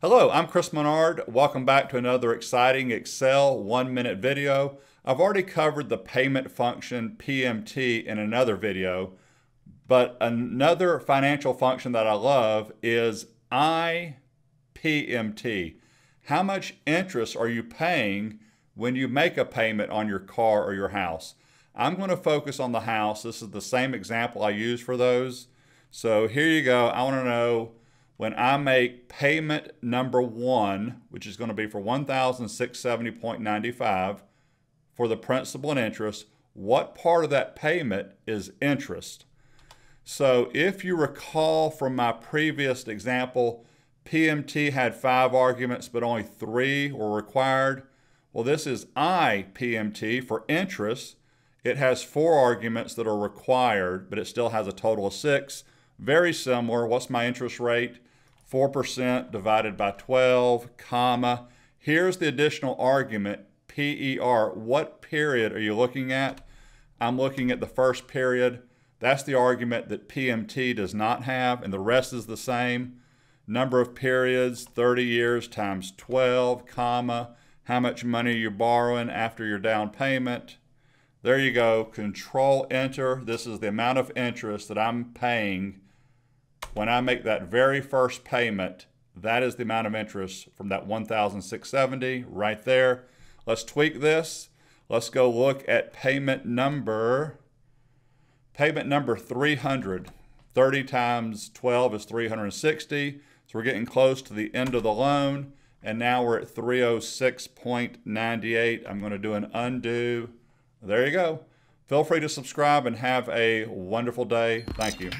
Hello, I'm Chris Menard. Welcome back to another exciting Excel 1-minute video. I've already covered the payment function PMT in another video, but another financial function that I love is IPMT. How much interest are you paying when you make a payment on your car or your house? I'm going to focus on the house. This is the same example I use for those. So here you go. I want to know, when I make payment number 1, which is going to be for $1,670.95 for the principal and interest, what part of that payment is interest? So if you recall from my previous example, PMT had 5 arguments, but only 3 were required. Well, this is IPMT for interest. It has 4 arguments that are required, but it still has a total of 6. Very similar. What's my interest rate? 4% divided by 12, comma. Here's the additional argument, PER. What period are you looking at? I'm looking at the first period. That's the argument that PMT does not have, and the rest is the same. Number of periods, 30 years times 12, comma. How much money are you borrowing after your down payment? There you go. Control Enter. This is the amount of interest that I'm paying when I make that very first payment. That is the amount of interest from that $1,670 right there. Let's tweak this. Let's go look at payment number 300. 30 times 12 is 360. So we're getting close to the end of the loan. And now we're at 306.98. I'm going to do an undo. There you go. Feel free to subscribe and have a wonderful day. Thank you.